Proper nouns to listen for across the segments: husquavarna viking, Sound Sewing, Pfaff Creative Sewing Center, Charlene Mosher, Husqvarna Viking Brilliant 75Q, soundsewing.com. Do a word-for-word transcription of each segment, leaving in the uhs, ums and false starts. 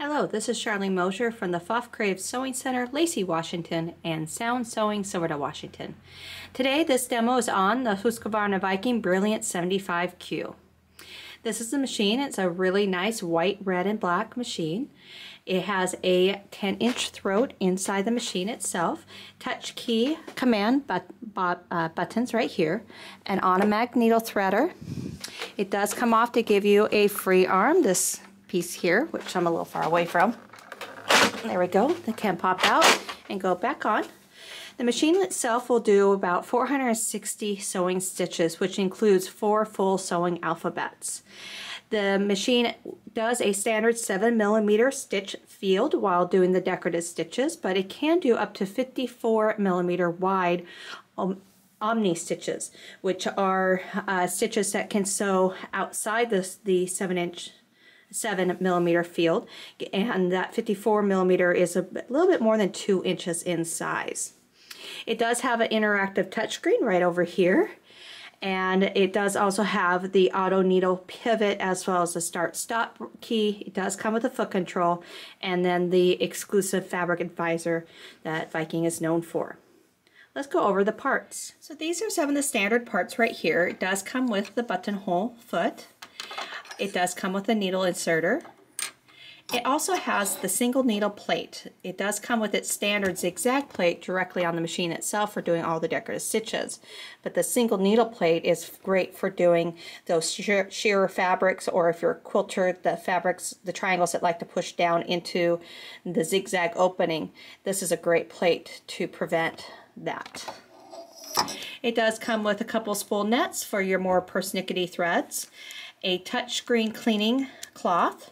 Hello, this is Charlene Mosher from the Pfaff Creative Sewing Center, Lacey, Washington, and Sound Sewing, Silverado, Washington. Today, this demo is on the Husqvarna Viking Brilliant seventy-five Q. This is the machine. It's a really nice white, red, and black machine. It has a ten inch throat inside the machine itself, touch key command but, but, uh, buttons right here, an automatic needle threader. It does come off to give you a free arm, this piece here, which I'm a little far away from. There we go. It can pop out and go back on. The machine itself will do about four hundred sixty sewing stitches, which includes four full sewing alphabets. The machine does a standard seven millimeter stitch field while doing the decorative stitches, but it can do up to fifty-four millimeter wide um, omni stitches, which are uh, stitches that can sew outside the, the seven inch seven millimeter field, and that fifty-four millimeter is a little bit more than two inches in size. It does have an interactive touchscreen right over here, and it does also have the auto needle pivot as well as the start stop key. It does come with a foot control and then the exclusive fabric advisor that Viking is known for. Let's go over the parts. So these are some of the standard parts right here. It does come with the buttonhole foot. It does come with a needle inserter. It also has the single needle plate. It does come with its standard zigzag plate directly on the machine itself for doing all the decorative stitches, but the single needle plate is great for doing those sheer, sheer fabrics, or if you're a quilter, the fabrics, the triangles that like to push down into the zigzag opening. This is a great plate to prevent that. It does come with a couple spool nets for your more persnickety threads, a touchscreen cleaning cloth.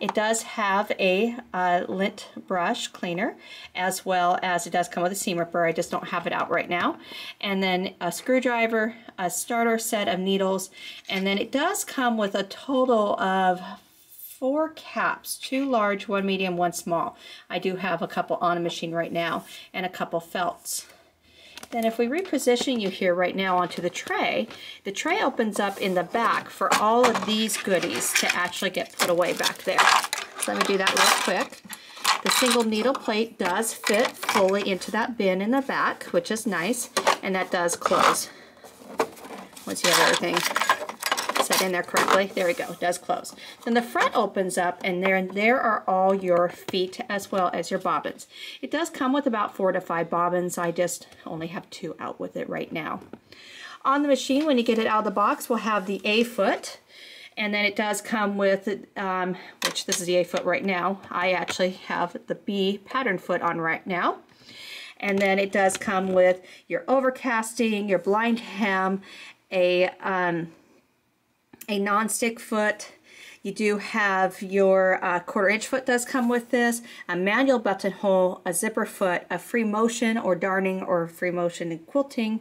It does have a uh, lint brush cleaner, as well as it does come with a seam ripper. I just don't have it out right now. And then a screwdriver, a starter set of needles, and then it does come with a total of four caps, two large, one medium, one small. I do have a couple on a machine right now, and a couple felts. Then if we reposition you here right now onto the tray, the tray opens up in the back for all of these goodies to actually get put away back there. So let me do that real quick. The single needle plate does fit fully into that bin in the back, which is nice, and that does close. Once you have everything set in there correctly, there we go, it does close. Then the front opens up, and there, there are all your feet as well as your bobbins. It does come with about four to five bobbins. I just only have two out with it right now. On the machine, when you get it out of the box, we'll have the A foot, and then it does come with, um, which this is the A foot right now. I actually have the B pattern foot on right now. And then it does come with your overcasting, your blind hem, a um, a non-stick foot. You do have your uh, quarter inch foot does come with this, a manual buttonhole, a zipper foot, a free motion or darning or free motion and quilting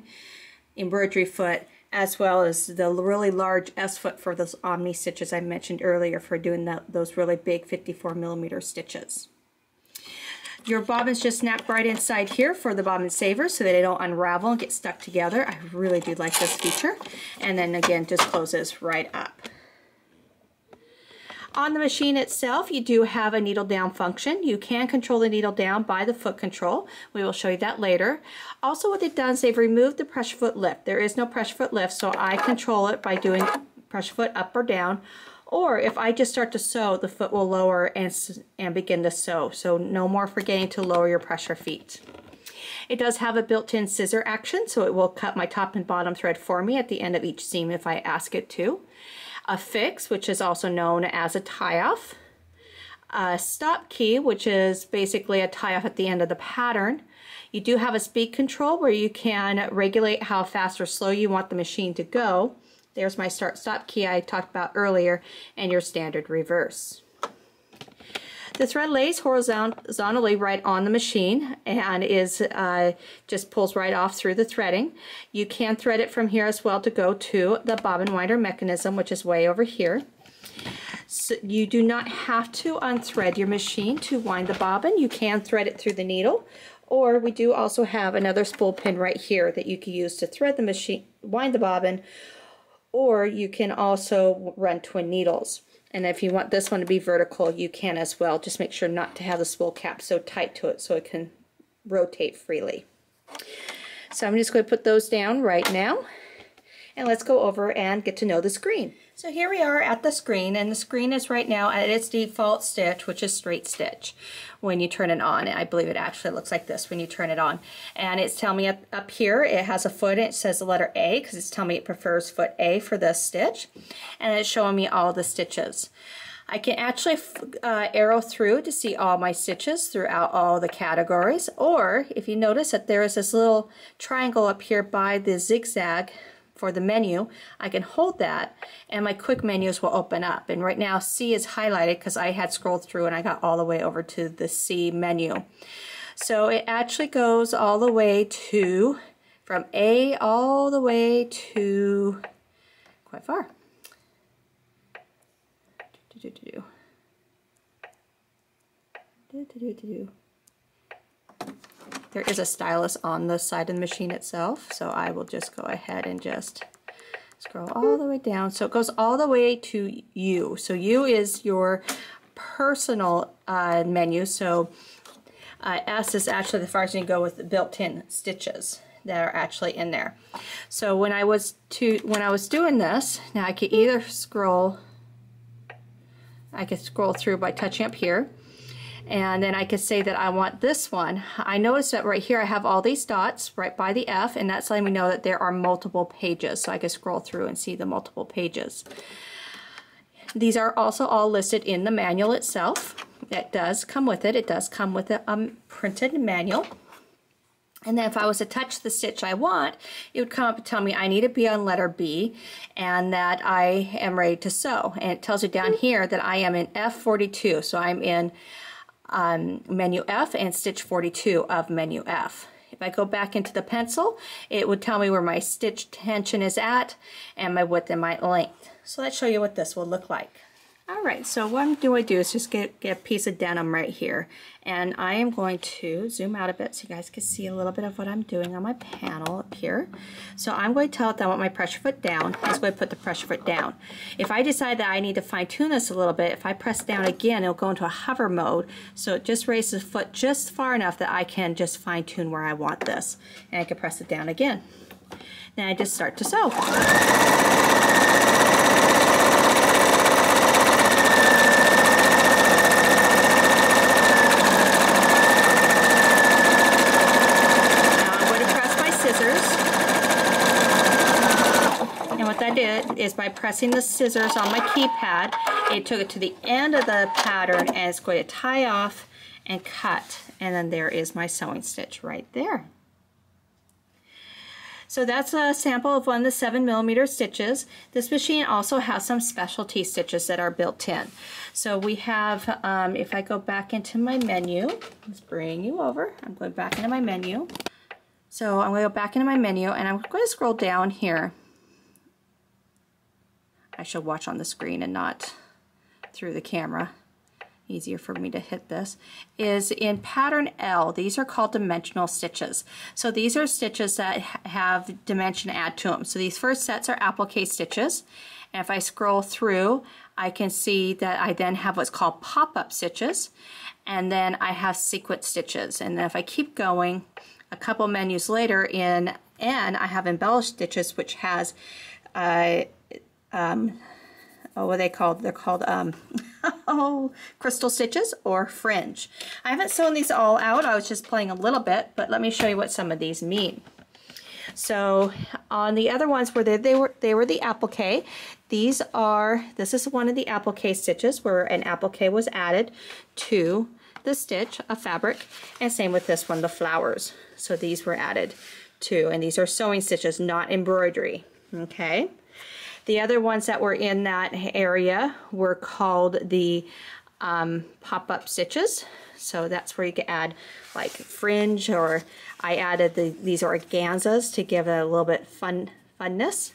embroidery foot, as well as the really large S foot for those omni stitches I mentioned earlier for doing the, those really big fifty-four millimeter stitches. Your bobbins just snap right inside here for the bobbin saver so that they don't unravel and get stuck together. I really do like this feature. And then again, just closes right up. On the machine itself, you do have a needle down function. You can control the needle down by the foot control. We will show you that later. Also, what they've done is they've removed the pressure foot lift. There is no pressure foot lift, so I control it by doing pressure foot up or down. Or if I just start to sew, the foot will lower and, and begin to sew. So no more forgetting to lower your pressure feet. It does have a built-in scissor action, so it will cut my top and bottom thread for me at the end of each seam if I ask it to. A fix, which is also known as a tie-off. A stop key, which is basically a tie-off at the end of the pattern. You do have a speed control where you can regulate how fast or slow you want the machine to go. There's my start-stop key I talked about earlier, and your standard reverse. The thread lays horizontally right on the machine and is uh, just pulls right off through the threading. You can thread it from here as well to go to the bobbin winder mechanism, which is way over here. So you do not have to unthread your machine to wind the bobbin. You can thread it through the needle, or we do also have another spool pin right here that you can use to thread the machine, wind the bobbin, or you can also run twin needles. And if you want this one to be vertical, you can as well. Just make sure not to have the spool cap so tight to it so it can rotate freely. So I'm just going to put those down right now. And let's go over and get to know the screen. So here we are at the screen, and the screen is right now at its default stitch, which is straight stitch. When you turn it on, I believe it actually looks like this when you turn it on. And it's telling me up, up here it has a foot, and it says the letter A because it's telling me it prefers foot A for this stitch. And it's showing me all the stitches. I can actually uh, arrow through to see all my stitches throughout all the categories. Or if you notice that there is this little triangle up here by the zigzag for the menu, I can hold that and my quick menus will open up. And right now C is highlighted because I had scrolled through and I got all the way over to the C menu. So it actually goes all the way to, from A all the way to quite far. Do, do, do, do. Do, do, do, do. There is a stylus on the side of the machine itself, so I will just go ahead and just scroll all the way down. So it goes all the way to U. So U is your personal uh, menu, so uh, S is actually the farthest you can go with the built-in stitches that are actually in there. So when I was to when I was doing this, now I could either scroll, I could scroll through by touching up here. And then I could say that I want this one. I noticed that right here I have all these dots right by the F, and that's letting me know that there are multiple pages. So I could scroll through and see the multiple pages. These are also all listed in the manual itself. That does come with it. It does come with a um, printed manual. And then if I was to touch the stitch I want, it would come up and tell me I need to be on letter B and that I am ready to sew. And it tells you down here that I am in F forty-two. So I'm in Um, menu F and stitch forty-two of menu F. If I go back into the pencil, it would tell me where my stitch tension is at and my width and my length. So let's show you what this will look like. Alright, so what I'm going to do is just get, get a piece of denim right here, and I am going to zoom out a bit so you guys can see a little bit of what I'm doing on my panel up here. So I'm going to tell it that I want my pressure foot down. I'm just going to put the pressure foot down. If I decide that I need to fine tune this a little bit, if I press down again, it'll go into a hover mode, so it just raises the foot just far enough that I can just fine tune where I want this, and I can press it down again. Then I just start to sew. Is by pressing the scissors on my keypad, it took it to the end of the pattern and it's going to tie off and cut, and then there is my sewing stitch right there. So that's a sample of one of the seven millimeter stitches. This machine also has some specialty stitches that are built in. So we have, um, if I go back into my menu, let's bring you over, I'm going back into my menu. So I'm going to go back into my menu and I'm going to scroll down here. I should watch on the screen and not through the camera. Easier for me to hit this. Is in pattern L, these are called dimensional stitches. So these are stitches that have dimension add to them. So these first sets are applique stitches. And if I scroll through, I can see that I then have what's called pop-up stitches. And then I have sequence stitches. And then if I keep going, a couple menus later in N, I have embellished stitches, which has uh, Um, oh, what are they called? They're called um, oh, crystal stitches or fringe. I haven't sewn these all out. I was just playing a little bit, but let me show you what some of these mean. So on the other ones where they, they were they were the applique. These are this is one of the applique stitches where an applique was added to the stitch, a fabric, and same with this one, the flowers. So these were added too, and these are sewing stitches, not embroidery. Okay. The other ones that were in that area were called the um, pop-up stitches. So that's where you could add like fringe, or I added the, these organzas to give it a little bit fun funness.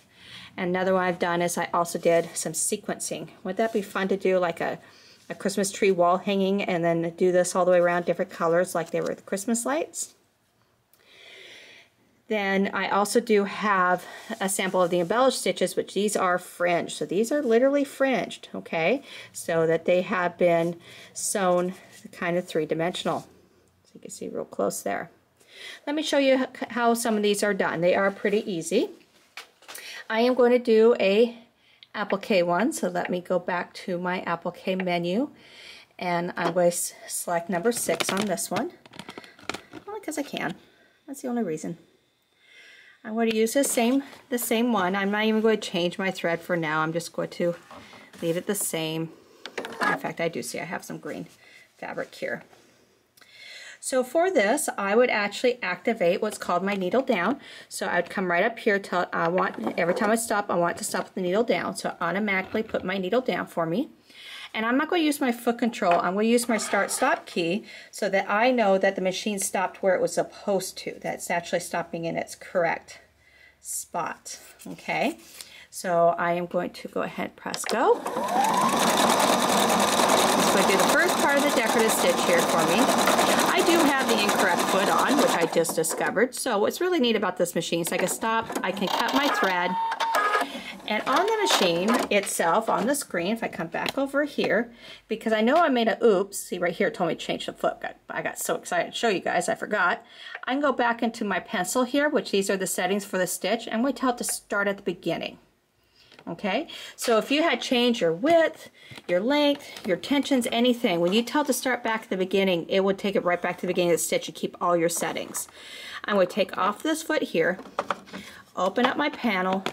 And another one I've done is I also did some sequencing. Would that be fun to do, like a, a Christmas tree wall hanging, and then do this all the way around, different colors like they were the Christmas lights? Then I also do have a sample of the embellished stitches, which these are fringed. So these are literally fringed, okay? So that they have been sewn kind of three-dimensional. So you can see real close there. Let me show you how some of these are done. They are pretty easy. I am going to do a applique one, so let me go back to my applique menu, and I'm going to select number six on this one, only because I can. That's the only reason. I'm going to use the same, the same one. I'm not even going to change my thread for now. I'm just going to leave it the same. In fact, I do see I have some green fabric here. So for this, I would actually activate what's called my needle down. So I would come right up here till I want, every time I stop, I want to stop with the needle down. So automatically put my needle down for me. And I'm not going to use my foot control. I'm going to use my start-stop key so that I know that the machine stopped where it was supposed to. That's actually stopping in its correct spot. Okay, so I am going to go ahead and press go. It's going to do the first part of the decorative stitch here for me. I do have the incorrect foot on, which I just discovered. So what's really neat about this machine is I can stop, I can cut my thread, and on the machine itself, on the screen, if I come back over here, because I know I made a oops, see right here it told me to change the foot, I got so excited to show you guys, I forgot. I can go back into my pencil here, which these are the settings for the stitch, and we tell it to start at the beginning. Okay, so if you had changed your width, your length, your tensions, anything, when you tell it to start back at the beginning, it would take it right back to the beginning of the stitch and keep all your settings. I'm going to take off this foot here, open up my panel,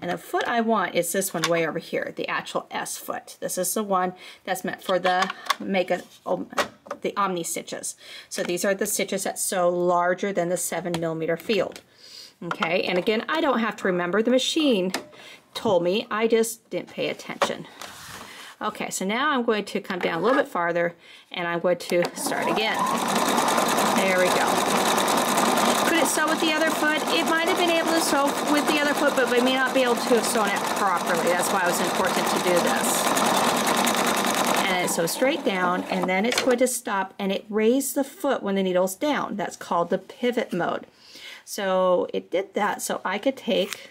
and the foot I want is this one way over here, the actual S foot. This is the one that's meant for the make a, the omni stitches. So these are the stitches that sew larger than the seven millimeter field. Okay, and again, I don't have to remember, the machine told me, I just didn't pay attention. Okay, so now I'm going to come down a little bit farther and I'm going to start again. There we go. Could it sew with the other foot? It might have been able to sew with the other foot, but we may not be able to have sewn it properly. That's why it was important to do this. And so straight down, and then it's going to stop, and it raised the foot when the needle's down. That's called the pivot mode. So it did that, so I could take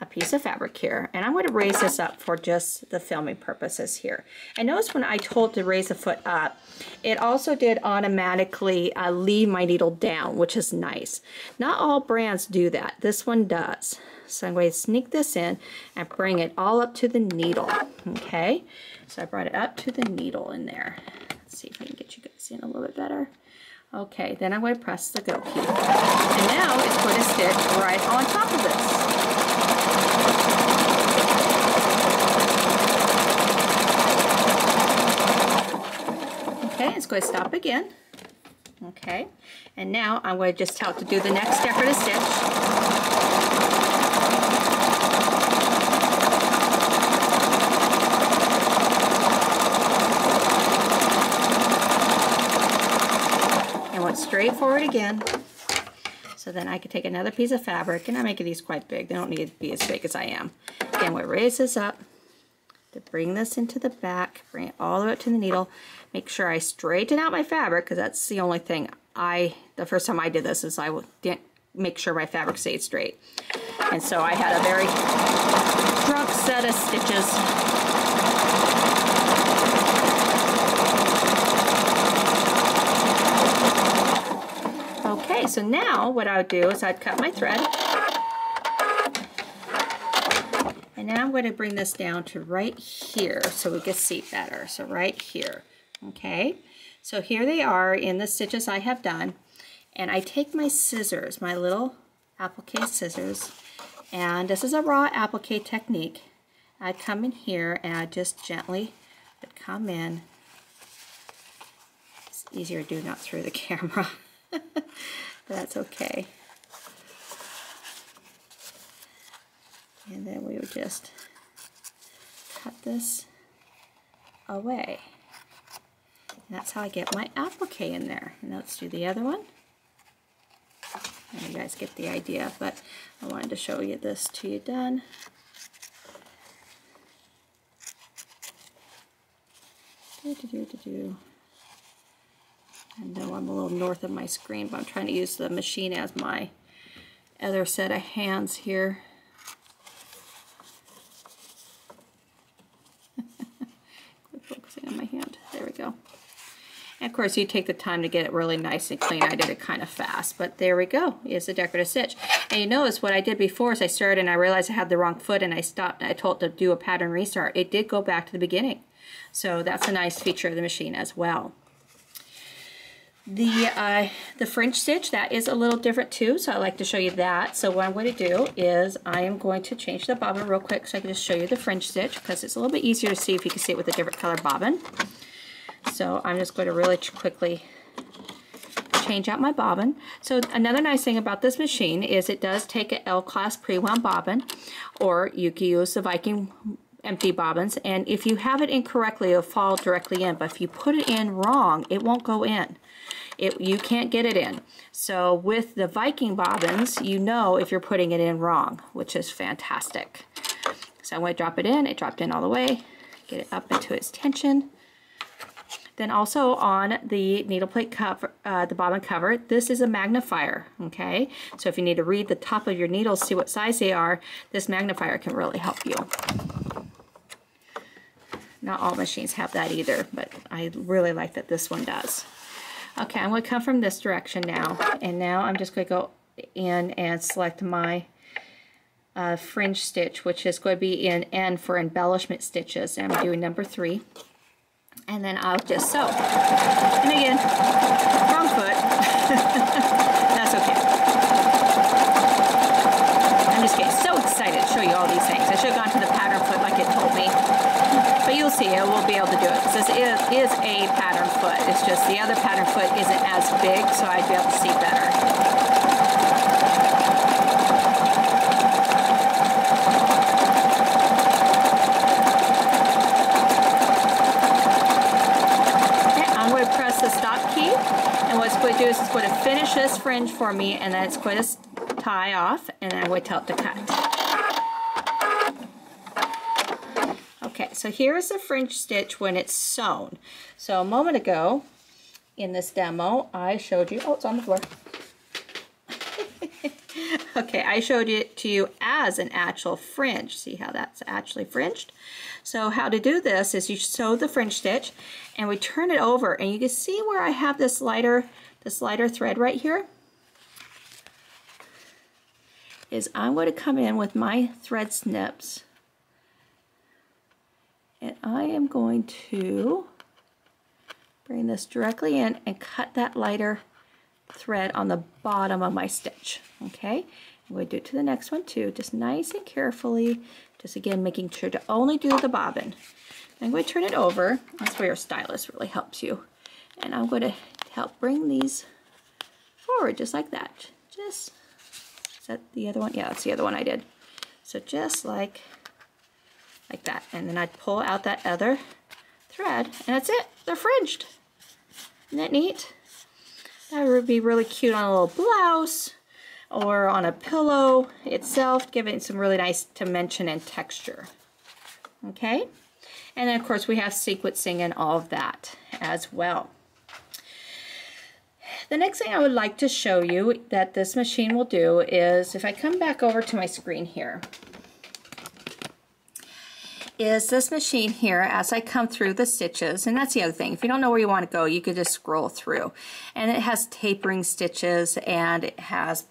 a piece of fabric here, and I'm going to raise this up for just the filming purposes here. And notice when I told to raise the foot up, it also did automatically uh, leave my needle down, which is nice. Not all brands do that. This one does. So I'm going to sneak this in and bring it all up to the needle. Okay, so I brought it up to the needle in there. Let's see if I can get you guys in a little bit better. Okay, then I'm going to press the go key. And now it's going to stitch right on top of this. Okay, it's going to stop again. Okay, and now I'm going to just tell it to do the next decorative stitch. And went straight forward again. So then I could take another piece of fabric, and I'm making these quite big. They don't need to be as big as I am. Again, we'll raise this up to bring this into the back, bring it all the way up to the needle. Make sure I straighten out my fabric, because that's the only thing I, the first time I did this is I didn't make sure my fabric stayed straight. And so I had a very drunk set of stitches. Okay, so now what I would do is I'd cut my thread. And now I'm going to bring this down to right here so we can see better. So right here. Okay, so here they are in the stitches I have done, and I take my scissors, my little applique scissors, and this is a raw applique technique. I come in here and I just gently would come in. It's easier to do not through the camera, but that's okay. And then we would just cut this away. That's how I get my applique in there. And let's do the other one. And you guys get the idea, but I wanted to show you this to you done. Do, do, do, do, do. I know I'm a little north of my screen, but I'm trying to use the machine as my other set of hands here. Quit focusing on my hand. There we go. And of course, you take the time to get it really nice and clean. I did it kind of fast, but there we go. It's a decorative stitch. And you notice what I did before is I started and I realized I had the wrong foot, and I stopped and I told it to do a pattern restart. It did go back to the beginning. So that's a nice feature of the machine as well. The uh, the fringe stitch, that is a little different too, so I like to show you that. So what I'm going to do is I am going to change the bobbin real quick so I can just show you the fringe stitch, because it's a little bit easier to see if you can see it with a different color bobbin. So I'm just going to really quickly change out my bobbin. So another nice thing about this machine is it does take an L-class pre-wound bobbin, or you can use the Viking empty bobbins, and if you have it incorrectly, it'll fall directly in, but if you put it in wrong, it won't go in. It, you can't get it in. So with the Viking bobbins, you know if you're putting it in wrong, which is fantastic. So I'm going to drop it in. It dropped in all the way. Get it up into its tension. Then also on the needle plate cover, uh, the bobbin cover, this is a magnifier, okay? So if you need to read the top of your needles, see what size they are, this magnifier can really help you. Not all machines have that either, but I really like that this one does. Okay, I'm going to come from this direction now, and now I'm just going to go in and select my uh, fringe stitch, which is going to be in N for embellishment stitches, and I'm doing number three. And then I'll just sew. And again, wrong foot. That's okay. I'm just getting so excited to show you all these things. I should have gone to the pattern foot like it told me. But you'll see, I will be able to do it. This is, is a pattern foot. It's just the other pattern foot isn't as big, so I'd be able to see better. And what it's going to do is it's going to finish this fringe for me, and then it's going to tie off, and then I'm going to tell it to cut. Okay, so here is the fringe stitch when it's sewn. So a moment ago in this demo, I showed you, oh, it's on the floor. Okay, I showed it to you as an actual fringe. See how that's actually fringed? So how to do this is you sew the fringe stitch and we turn it over, and you can see where I have this lighter, this lighter thread right here. Is I'm going to come in with my thread snips and I am going to bring this directly in and cut that lighter thread on the bottom of my stitch. Okay, I'm going to do it to the next one too, just nice and carefully, just again making sure to only do the bobbin. I'm going to turn it over. That's where your stylus really helps you, and I'm going to help bring these forward just like that. Just, is that the other one? Yeah, that's the other one I did. So just like like that, and then I pull out that other thread, and that's it. They're fringed. Isn't that neat? That would be really cute on a little blouse or on a pillow itself, giving it some really nice dimension and texture. Okay, and then of course we have sequencing and all of that as well. The next thing I would like to show you that this machine will do is, if I come back over to my screen here, is this machine here, as I come through the stitches, and that's the other thing, if you don't know where you want to go, you could just scroll through, and it has tapering stitches and it has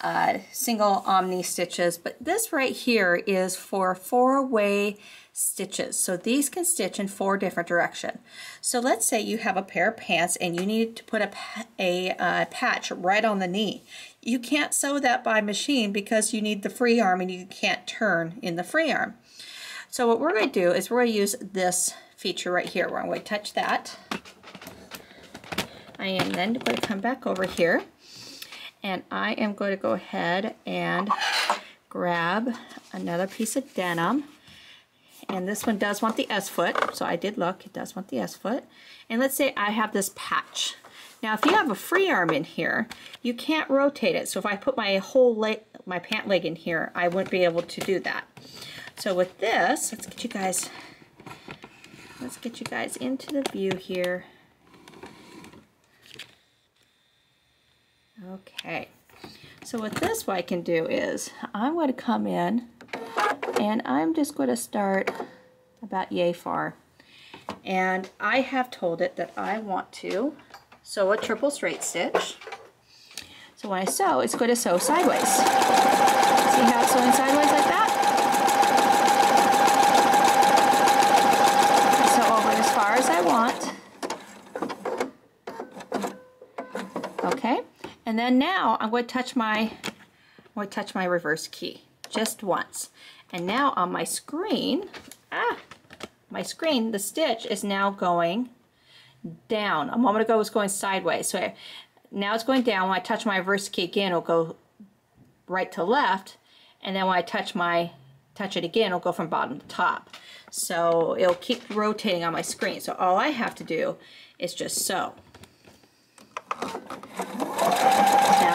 uh, single omni stitches, but this right here is for four-way stitches, so these can stitch in four different directions. So let's say you have a pair of pants and you need to put a, a uh, patch right on the knee. You can't sew that by machine because you need the free arm and you can't turn in the free arm. So what we're going to do is we're going to use this feature right here where I'm going to touch that. I am then going to come back over here, and I am going to go ahead and grab another piece of denim. And this one does want the S foot, so I did look, it does want the S foot. And let's say I have this patch. Now if you have a free arm in here, you can't rotate it. So if I put my whole leg, my pant leg in here, I wouldn't be able to do that. So with this, let's get you guys, let's get you guys into the view here. Okay, So with this, what I can do is I'm going to come in and I'm just going to start about yay far. And I have told it that I want to sew a triple straight stitch. So when I sew, it's going to sew sideways. See how it's sewing sideways like that? I sew over as far as I want. Okay, and then now I'm going to touch my, I'm going to touch my reverse key just once. And now on my screen, ah, my screen, the stitch is now going down. A moment ago it was going sideways. So I, now it's going down. When I touch my reverse key again, it'll go right to left, and then when I touch my touch it again, it'll go from bottom to top. So it'll keep rotating on my screen. So all I have to do is just sew. Now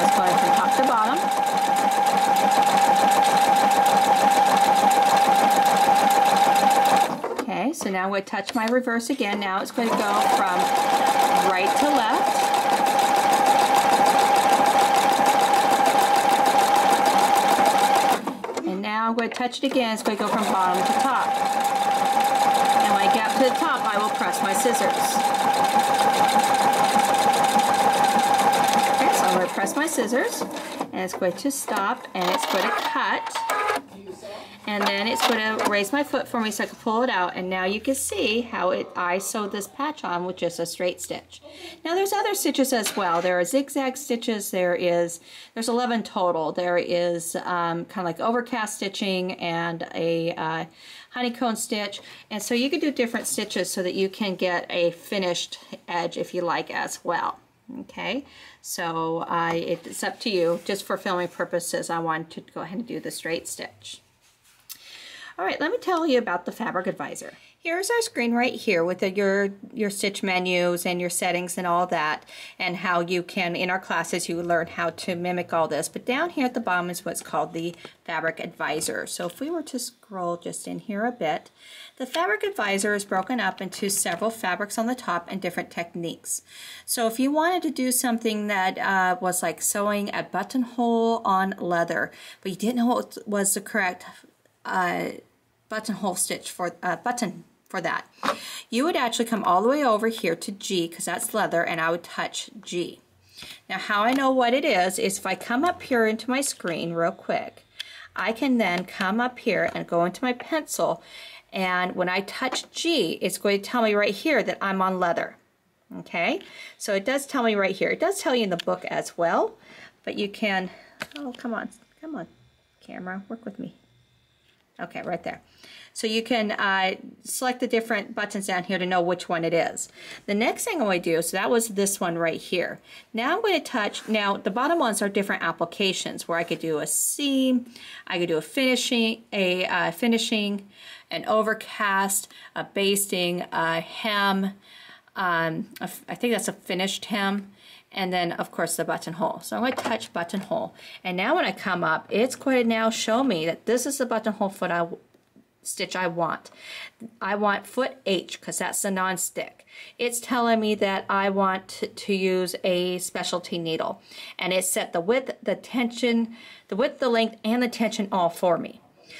it's going from top to bottom. Okay, so now I'm going to touch my reverse again. Now it's going to go from right to left. I'm going to touch it again. It's going to go from bottom to top. And when I get up to the top, I will press my scissors. Okay, so I'm going to press my scissors, and it's going to stop, and it's going to cut, and then it's going to raise my foot for me so I can pull it out. And now you can see how it I sewed this patch on with just a straight stitch. Now there's other stitches as well. There are zigzag stitches. There is there's eleven total. There is um, kind of like overcast stitching and a uh, honeycomb stitch, and so you can do different stitches so that you can get a finished edge if you like as well. Okay, so I it's up to you. Just for filming purposes, I wanted to go ahead and do the straight stitch. All right, let me tell you about the Fabric Advisor. Here's our screen right here with the, your your stitch menus and your settings and all that, and how you can, in our classes, you learn how to mimic all this. But down here at the bottom is what's called the Fabric Advisor. So if we were to scroll just in here a bit, the Fabric Advisor is broken up into several fabrics on the top and different techniques. So if you wanted to do something that uh, was like sewing a buttonhole on leather, but you didn't know what was the correct uh, buttonhole stitch for a uh, button for that, you would actually come all the way over here to G, because that's leather, and I would touch G. Now how I know what it is is if I come up here into my screen real quick, I can then come up here and go into my pencil, and when I touch G, it's going to tell me right here that I'm on leather. Okay, so it does tell me right here. It does tell you in the book as well, but you can, oh come on, come on camera, work with me. Okay, right there. So you can uh, select the different buttons down here to know which one it is. The next thing I'm going to do, so that was this one right here. Now I'm going to touch, now the bottom ones are different applications where I could do a seam, I could do a finishing, a uh, finishing, an overcast, a basting, a hem, um, a, I think that's a finished hem, and then of course the buttonhole. So I'm going to touch buttonhole, and now when I come up, it's going to now show me that this is the buttonhole foot I stitch I want. I want foot H because that's the non-stick. It's telling me that I want to, to use a specialty needle, and it set the width, the tension, the width, the length, and the tension all for me.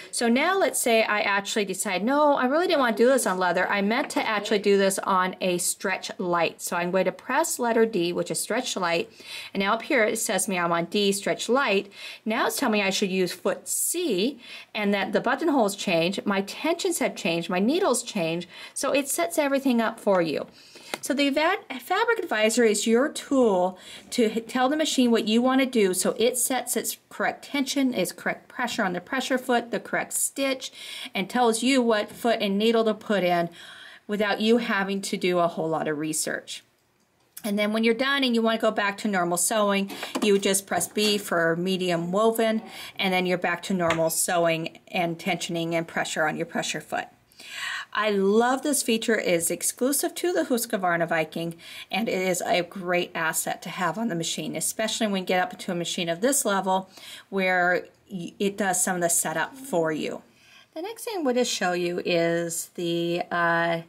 So now let's say I actually decide, no, I really didn't want to do this on leather. I meant to actually do this on a stretch light. So I'm going to press letter D, which is stretch light. And now up here it says me I'm on D, stretch light. Now it's telling me I should use foot C, and that the buttonholes change, my tensions have changed, my needles change. So it sets everything up for you. So the Fabric Advisor is your tool to tell the machine what you want to do, so it sets its correct tension, its correct pressure on the pressure foot, the correct stitch, and tells you what foot and needle to put in without you having to do a whole lot of research. And then when you're done and you want to go back to normal sewing, you just press B for medium woven, and then you're back to normal sewing and tensioning and pressure on your pressure foot. I love this feature. It is exclusive to the Husqvarna Viking, and it is a great asset to have on the machine, especially when you get up to a machine of this level where it does some of the setup for you. The next thing I'm going to show you is the uh,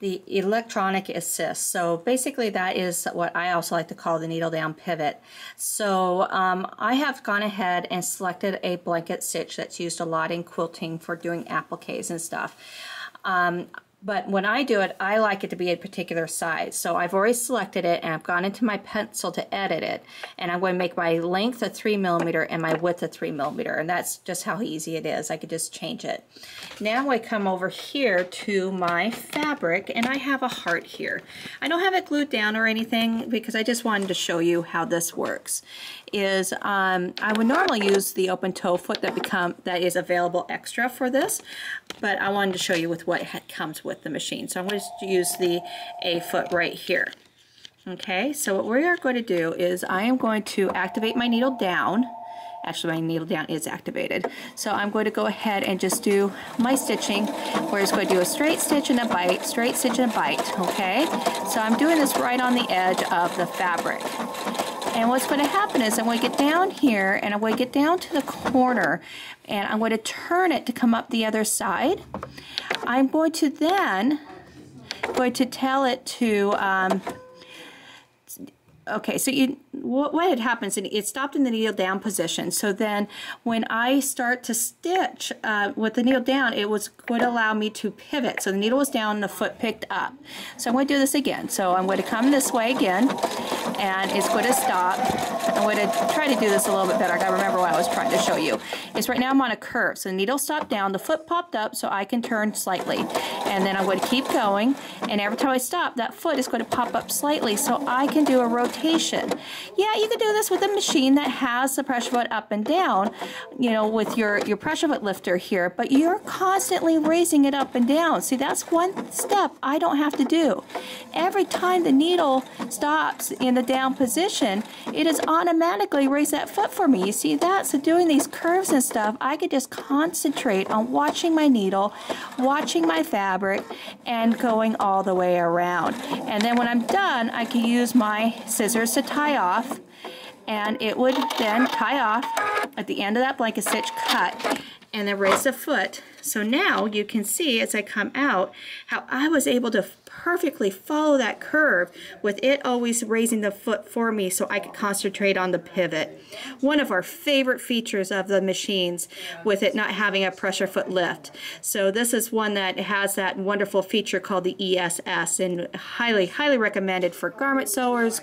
the electronic assist. So basically that is what I also like to call the needle down pivot. So um, I have gone ahead and selected a blanket stitch that's used a lot in quilting for doing appliques and stuff. Um, but when I do it, I like it to be a particular size. So I've already selected it and I've gone into my pencil to edit it. And I'm going to make my length a three millimeter and my width a three millimeter. And that's just how easy it is. I could just change it. Now I come over here to my fabric and I have a heart here. I don't have it glued down or anything because I just wanted to show you how this works. Is um, I would normally use the open toe foot that become that is available extra for this, but I wanted to show you with what comes with the machine. So I'm going to use the A foot right here. Okay, so what we are going to do is I am going to activate my needle down. Actually, my needle down is activated. So I'm going to go ahead and just do my stitching. We're just going to do a straight stitch and a bite, straight stitch and a bite, okay? So I'm doing this right on the edge of the fabric. And what's going to happen is I'm going to get down here and I'm going to get down to the corner and I'm going to turn it to come up the other side. I'm going to then going to tell it to, um, okay, so you, what, what had happens, it stopped in the needle down position. So then when I start to stitch uh, with the needle down, it was going to allow me to pivot. So the needle was down and the foot picked up. So I'm going to do this again. So I'm going to come this way again. And it's going to stop. I'm going to try to do this a little bit better. I got to remember what I was trying to show you. It's right now I'm on a curve. So the needle stopped down, the foot popped up so I can turn slightly. And then I'm going to keep going. And every time I stop, that foot is going to pop up slightly so I can do a rotation. Yeah, you can do this with a machine that has the pressure foot up and down, you know, with your, your pressure foot lifter here, but you're constantly raising it up and down. See, that's one step I don't have to do. Every time the needle stops in the down position, it is automatically raise that foot for me. You see that? So doing these curves and stuff, I could just concentrate on watching my needle, watching my fabric, and going all the way around. And then when I'm done, I can use my scissors to tie off, and it would then tie off at the end of that blanket stitch, cut, and then raise the foot. So now you can see as I come out how I was able to perfectly follow that curve with it always raising the foot for me so I could concentrate on the pivot. One of our favorite features of the machines with it not having a pressure foot lift. So this is one that has that wonderful feature called the E S S, and highly, highly recommended for garment sewers,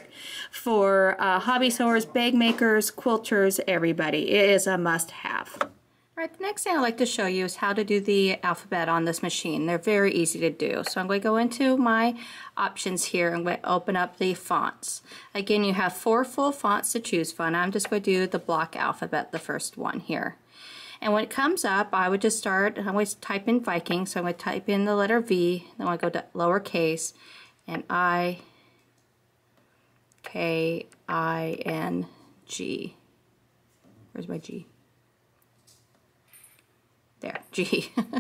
for uh, hobby sewers, bag makers, quilters, everybody. It is a must-have. All right, the next thing I'd like to show you is how to do the alphabet on this machine. They're very easy to do. So I'm going to go into my options here and I'm going to open up the fonts. Again, you have four full fonts to choose from. I'm just going to do the block alphabet, the first one here. And when it comes up, I would just start, I'm going to type in Viking. So I'm going to type in the letter V, then I go to lowercase, and I, K, I, N, G. Where's my G? There, G. And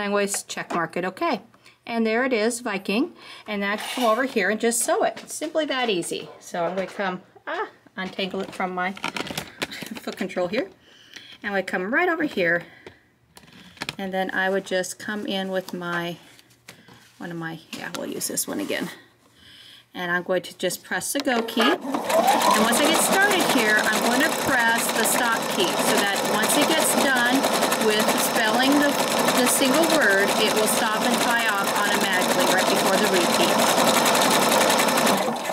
I'm going to check mark it OK. And there it is, Viking. And now I can come over here and just sew it. It's simply that easy. So I'm going to come, ah, untangle it from my foot control here. And I'm going to come right over here. And then I would just come in with my, one of my, yeah, we'll use this one again. And I'm going to just press the go key. And once I get started here, I'm going to press the stop key so that once it gets done with spelling the, the single word, it will stop and tie off automatically right before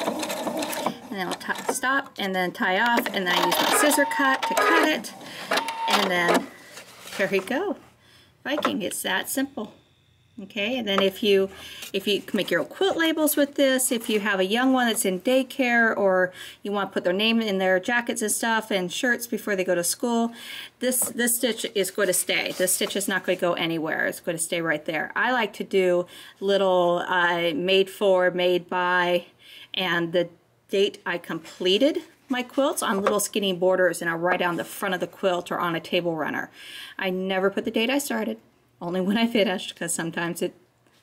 the repeat. And then I'll stop and then tie off, and then I use my scissor cut to cut it. And then there you go. Viking, it's that simple. Okay, and then if you if you make your own quilt labels with this, if you have a young one that's in daycare or you want to put their name in their jackets and stuff and shirts before they go to school, this this stitch is going to stay. This stitch is not going to go anywhere. It's going to stay right there. I like to do little uh, made for, made by, and the date I completed my quilts on little skinny borders, and I'll write down the front of the quilt or on a table runner. I never put the date I started. Only when I finish, because sometimes it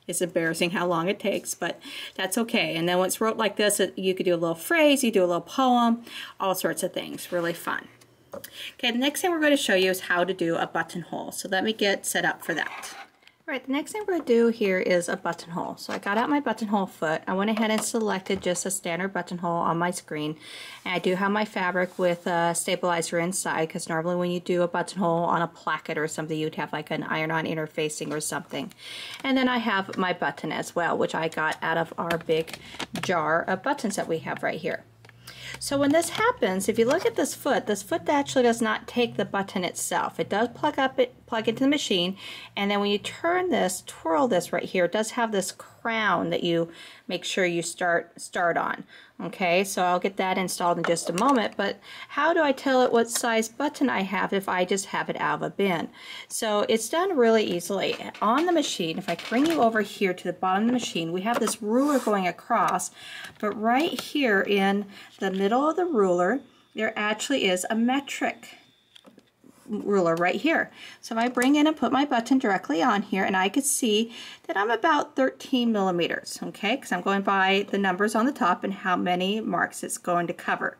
is embarrassing how long it takes, but that's okay. And then once wrote like this, you could do a little phrase, you do a little poem, all sorts of things. Really fun. Okay, the next thing we're going to show you is how to do a buttonhole. So let me get set up for that. Alright, the next thing we're going to do here is a buttonhole. So I got out my buttonhole foot. I went ahead and selected just a standard buttonhole on my screen. And I do have my fabric with a stabilizer inside, because normally when you do a buttonhole on a placket or something, you'd have like an iron-on interfacing or something. And then I have my button as well, which I got out of our big jar of buttons that we have right here. So when this happens, if you look at this foot, this foot actually does not take the button itself. It does plug up, it plug into the machine, and then when you turn this, twirl this right here, it does have this crown that you make sure you start start on. Okay, so I'll get that installed in just a moment, but how do I tell it what size button I have if I just have it out of a bin? So it's done really easily. On the machine, if I bring you over here to the bottom of the machine, we have this ruler going across, but right here in the middle of the ruler, there actually is a metric ruler right here. So if I bring in and put my button directly on here, and I could see that I'm about thirteen millimeters, okay, because I'm going by the numbers on the top and how many marks it's going to cover.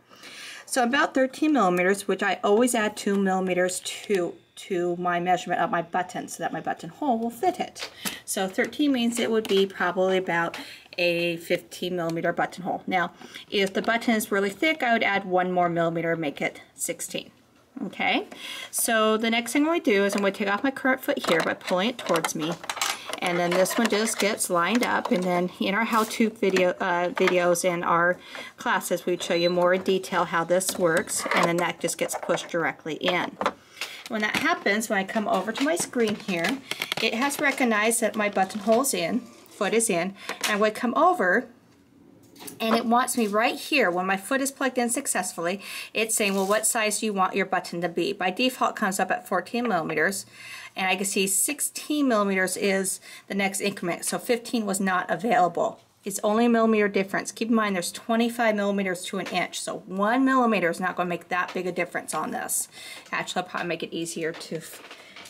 So about thirteen millimeters, which I always add two millimeters to to my measurement of my button so that my button hole will fit it. So thirteen means it would be probably about a fifteen millimeter buttonhole. Now, if the button is really thick, I would add one more millimeter, make it sixteen. Okay, so the next thing we do is I'm going to take off my current foot here by pulling it towards me, and then this one just gets lined up. And then in our how-to video uh, videos and our classes, we show you more in detail how this works, and then that just gets pushed directly in. When that happens, when I come over to my screen here, it has recognized that my buttonhole's in, foot is in, and I would come over. And it wants me right here, when my foot is plugged in successfully, it's saying, well, what size do you want your button to be? By default, it comes up at fourteen millimeters, and I can see sixteen millimeters is the next increment, so fifteen was not available. It's only a millimeter difference. Keep in mind, there's twenty-five millimeters to an inch, so one millimeter is not going to make that big a difference on this. Actually, I'll probably make it easier to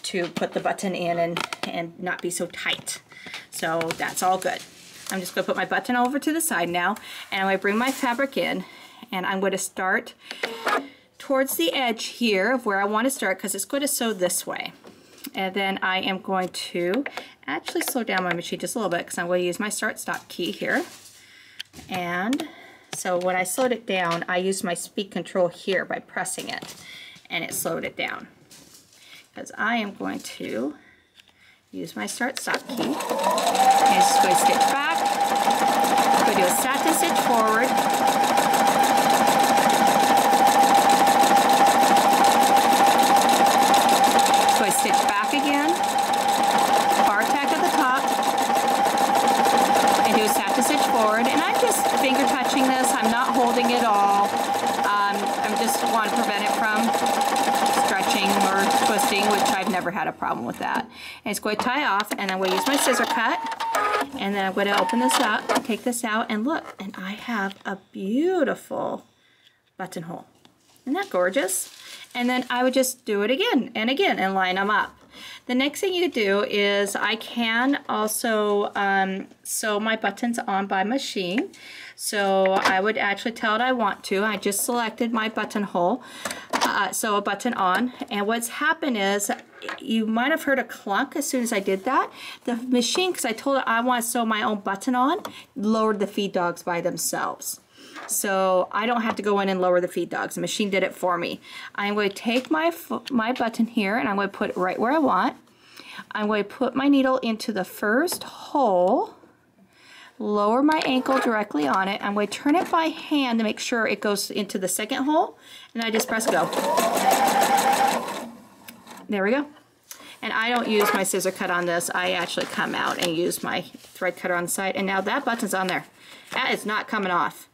to put the button in and, and not be so tight. So that's all good. I'm just going to put my button over to the side now, and I'm going to bring my fabric in, and I'm going to start towards the edge here of where I want to start, because it's going to sew this way. And then I am going to actually slow down my machine just a little bit, because I'm going to use my start-stop key here. And so when I slowed it down, I used my speed control here by pressing it, and it slowed it down. Because I am going to use my start-stop key. And I'm just going to skip back. I'm going to do a satin stitch forward. So I stitch back again. Bar tack at the top. And do a satin stitch forward. And I'm just finger touching this. I'm not holding it all. Um, I just want to prevent it from stretching or twisting, which I've never had a problem with that. And it's going to tie off, and I'm going to use my scissor cut, and then I'm going to open this up, take this out, and look, and I have a beautiful buttonhole. Isn't that gorgeous? And then I would just do it again and again and line them up. The next thing you could do is I can also um, sew my buttons on by machine. So I would actually tell it I want to. I just selected my buttonhole, uh, sew a button on. And what's happened is, you might have heard a clunk as soon as I did that. The machine, because I told it I want to sew my own button on, lowered the feed dogs by themselves. So I don't have to go in and lower the feed dogs. The machine did it for me. I'm going to take my my button here, and I'm going to put it right where I want. I'm going to put my needle into the first hole, lower my ankle directly on it. I'm going to turn it by hand to make sure it goes into the second hole, and I just press go. There we go. And I don't use my scissor cut on this. I actually come out and use my thread cutter on the side, and now that button's on there. That is not coming off.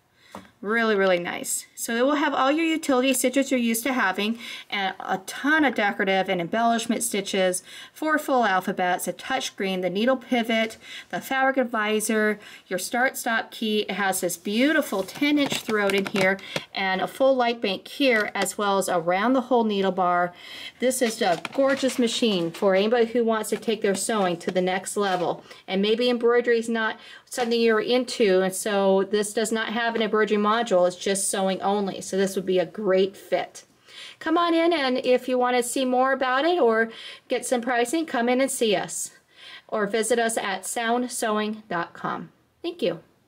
Really, really nice. So it will have all your utility stitches you're used to having, and a ton of decorative and embellishment stitches, four full alphabets, a touchscreen, the needle pivot, the fabric advisor, your start-stop key. It has this beautiful ten inch throat in here, and a full light bank here, as well as around the whole needle bar. This is a gorgeous machine for anybody who wants to take their sewing to the next level. And maybe embroidery is not something you're into, and so this does not have an embroidery module. module is just sewing only, so this would be a great fit. Come on in, and if you want to see more about it or get some pricing, come in and see us. or visit us at sound sewing dot com. Thank you.